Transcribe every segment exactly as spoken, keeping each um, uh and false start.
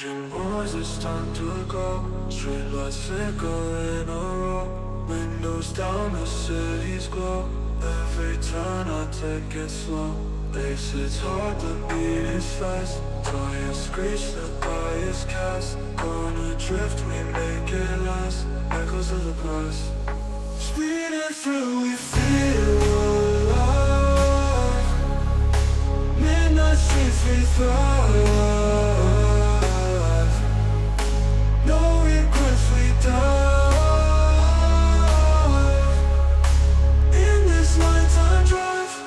Engine boys, it's time to go. Streetlights flicker in a row. Windows down, the city's glow. Every turn I take it slow. Pace it's hard, the beat is fast. Tires screech, the die is cast. On a drift, we make it last. Echoes of the past. Speeding through, we feel alive. Midnight streets, we thrive. No regrets, we dive. In this nighttime drive.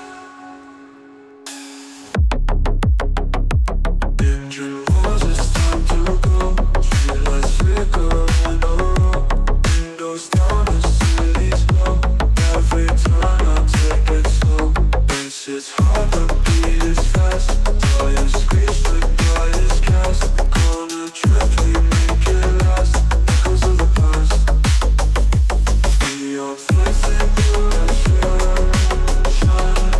Engine roars, it's time to go. Streetlights flicker in a row. Windows down, the city's low. Every turn I take it slow. This is hard, the beat is fast. Tire screech, the die is cast. On a drift, we make it last. Echoes of the past. Neon flames in blue and sunshine.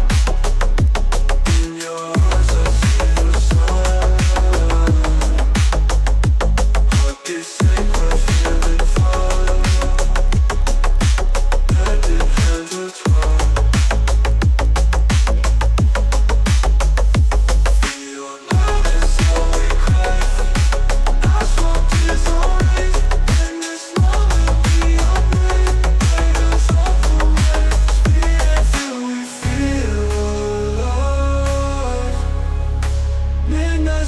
In your eyes I see the sun. Heart is sacred, feeling fire. Head in hand entwined. Neon light is all we crave. Asphalt is our rave. In this moment we are brave. Riders of the wave. Speed until we feel alive. Midnight